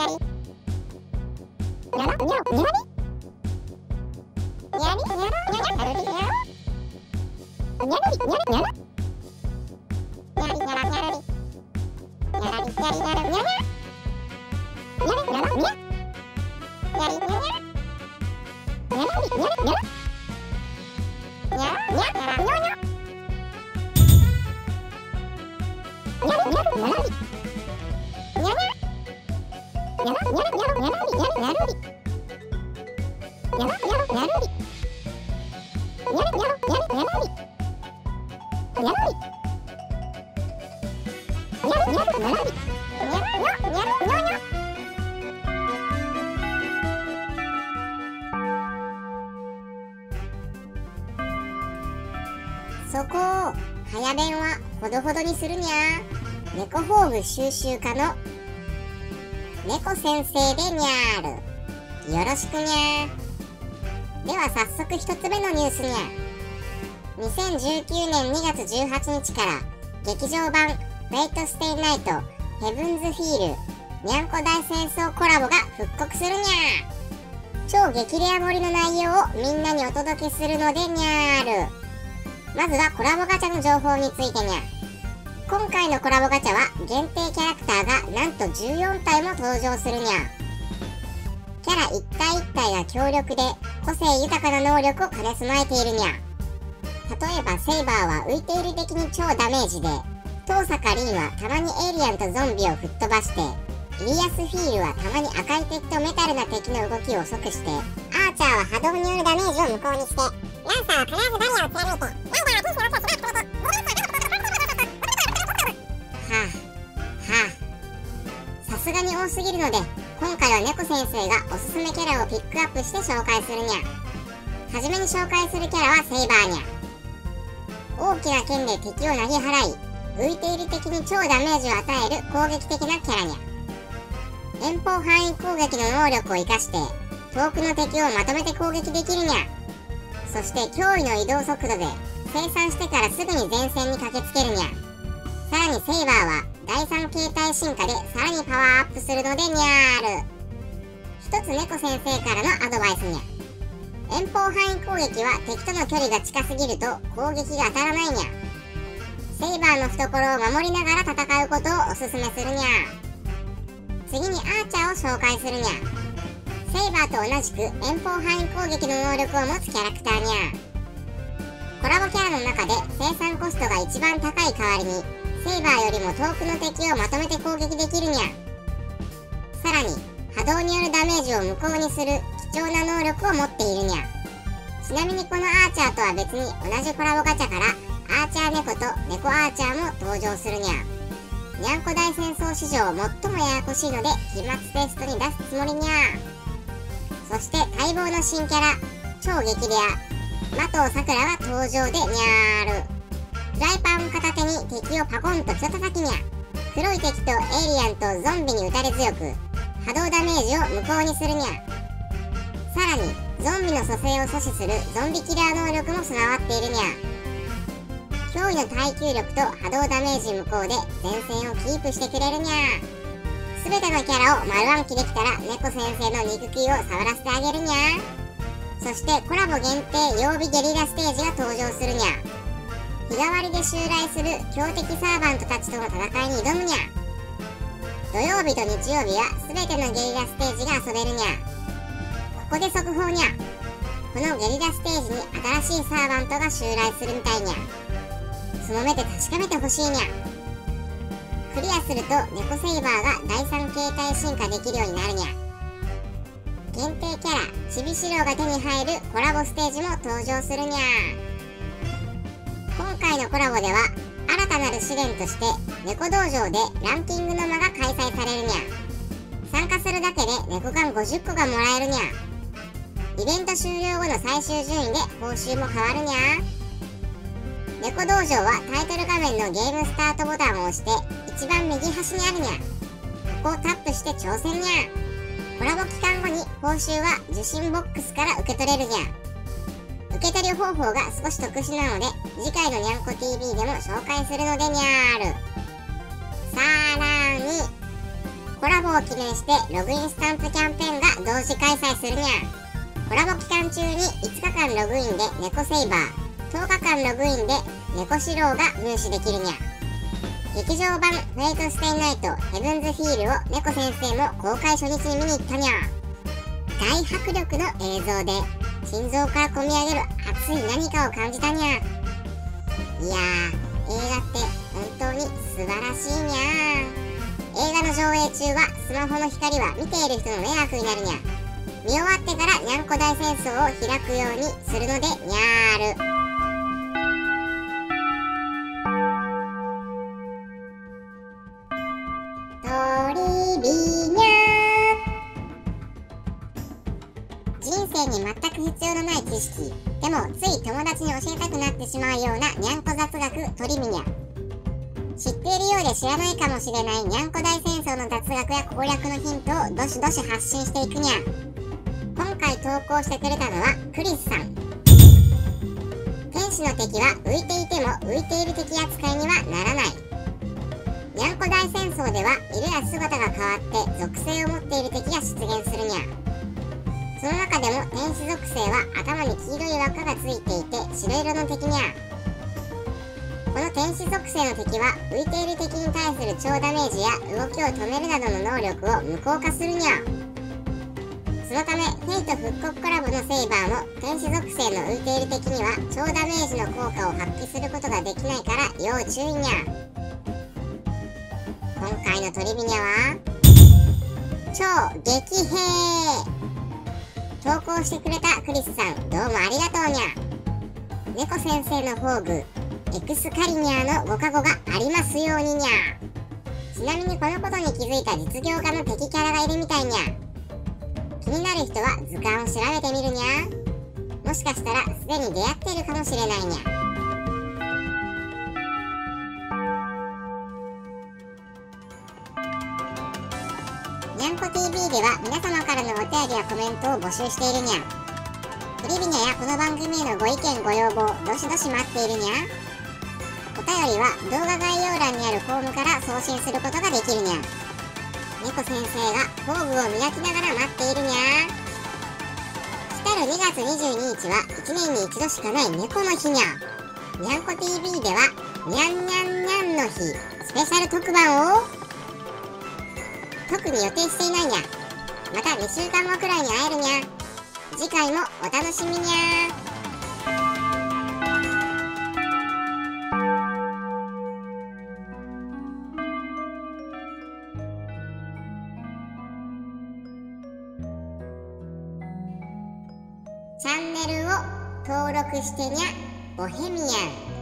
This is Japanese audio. そこを早弁はほどほどにするにゃー。猫ホーム収集家の猫先生でにゃーる。よろしくにゃー。では早速一つ目のニュースにゃー。2019年2月18日から劇場版「Wait Stay Night Heaven's Feel にゃんこ大戦争」コラボが復刻するにゃー。超激レア盛りの内容をみんなにお届けするのでにゃーる。まずはコラボガチャの情報についてにゃ。今回のコラボガチャは限定キャラクターがなんと14体も登場するにゃ。キャラ一体一体が強力で個性豊かな能力を兼ね備えているにゃ。例えばセイバーは浮いている敵に超ダメージで、遠坂凛はたまにエイリアンとゾンビを吹っ飛ばして、イリアスフィールはたまに赤い敵とメタルな敵の動きを即して、アーチャーは波動によるダメージを無効にして、ランサーは必ずバリアを貫いて、ランサーは さすがに多すぎるので、今回は猫先生がおすすめキャラをピックアップして紹介するにゃ。はじめに紹介するキャラはセイバーにゃ。大きな剣で敵を投げ払い、浮いている敵に超ダメージを与える攻撃的なキャラにゃ。遠方範囲攻撃の能力を生かして、遠くの敵をまとめて攻撃できるにゃ。そして驚異の移動速度で生産してからすぐに前線に駆けつけるにゃ。さらにセイバーは第3形態進化でさらにパワーアップするのでにゃーる。一つ猫先生からのアドバイスにゃ。遠方範囲攻撃は敵との距離が近すぎると攻撃が当たらないにゃ。セイバーの懐を守りながら戦うことをおすすめするにゃ。次にアーチャーを紹介するにゃ。セイバーと同じく遠方範囲攻撃の能力を持つキャラクターにゃ。コラボキャラの中で生産コストが一番高い代わりに、セイバーよりも遠くの敵をまとめて攻撃できるにゃ。さらに波動によるダメージを無効にする貴重な能力を持っているにゃ。ちなみにこのアーチャーとは別に同じコラボガチャからアーチャー猫と猫アーチャーも登場するにゃ。にゃんこ大戦争史上最もややこしいので期末テストに出すつもりにゃ。そして待望の新キャラ、超激レア麻藤さくらが登場でにゃーる。フライパン片手に敵をパコンと人叩きにゃ。黒い敵とエイリアンとゾンビに打たれ強く波動ダメージを無効にするにゃ。さらにゾンビの蘇生を阻止するゾンビキラー能力も備わっているにゃ。驚異の耐久力と波動ダメージ無効で前線をキープしてくれるにゃ。すべてのキャラを丸暗記できたら猫先生の肉球を触らせてあげるにゃ。そしてコラボ限定曜日ゲリラステージが登場するにゃ。日替わりで襲来する強敵サーバントたちとの戦いに挑むにゃ。土曜日と日曜日はすべてのゲリラステージが遊べるにゃ。ここで速報にゃ。このゲリラステージに新しいサーバントが襲来するみたいにゃ。その目で確かめてほしいにゃ。クリアすると猫セイバーが第3形態進化できるようになるにゃ。限定キャラチビシロウが手に入るコラボステージも登場するにゃ。今回のコラボでは新たなる試練として猫道場でランキングの間が開催されるにゃ。参加するだけで猫缶50個がもらえるにゃ。イベント終了後の最終順位で報酬も変わるにゃ。猫道場はタイトル画面のゲームスタートボタンを押して一番右端にあるにゃ。ここをタップして挑戦にゃ。コラボ期間後に報酬は受信ボックスから受け取れるにゃ。受け取り方法が少し特殊なので次回のにゃんこ TV でも紹介するのでにゃーる。さらにコラボを記念してログインスタンプキャンペーンが同時開催するにゃ。コラボ期間中に5日間ログインで猫セイバー、10日間ログインで猫シローが入手できるにゃ。劇場版「フェイト・ステイ・ナイト・ヘブンズ・フィール」を猫先生も公開初日に見に行ったにゃ。大迫力の映像で心臓からこみ上げる熱い何かを感じたにゃ。いやー、映画って本当に素晴らしいにゃ。映画の上映中はスマホの光は見ている人の迷惑になるにゃ。見終わってからにゃんこ大戦争を開くようにするのでにゃーる。に全く必要のない知識でもつい友達に教えたくなってしまうようなにゃんこ雑学トリミニャ。知っているようで知らないかもしれないにゃんこ大戦争の雑学や攻略のヒントをどしどし発信していくにゃ。今回投稿してくれたのはクリスさん。天使の敵は浮いていても浮いている敵扱いにはならない。にゃんこ大戦争では色や姿が変わって属性を持っている敵が出現するにゃ。その中でも天使属性は頭に黄色い輪っかがついていて白色の敵にゃ。この天使属性の敵は浮いている敵に対する超ダメージや動きを止めるなどの能力を無効化するにゃ。そのためフェイト復刻コラボのセイバーも天使属性の浮いている敵には超ダメージの効果を発揮することができないから要注意にゃ。今回のトリビニャは超激兵。投稿してくれたクリスさん、どうもありがとうにゃ。猫先生の宝具エクスカリニャーのご加護がありますようににゃ。ちなみにこのことに気づいた実業家の敵キャラがいるみたいにゃ。気になる人は図鑑を調べてみるにゃ。もしかしたらすでに出会っているかもしれないにゃ。にゃんこ TV では皆様からのお手上げやコメントを募集しているにゃ。トリビニャやこの番組へのご意見ご要望どしどし待っているにゃ。お便りは動画概要欄にあるフォームから送信することができるにゃ。猫先生が工具を磨きながら待っているにゃ。来たる2月22日は1年に1度しかない猫の日にゃ。にゃんこ TV ではにゃんにゃんにゃんの日スペシャル特番を特に予定していないにゃ。また2週間後くらいに会えるにゃ。次回もお楽しみにゃ。チャンネルを登録してにゃ。ボヘミアン。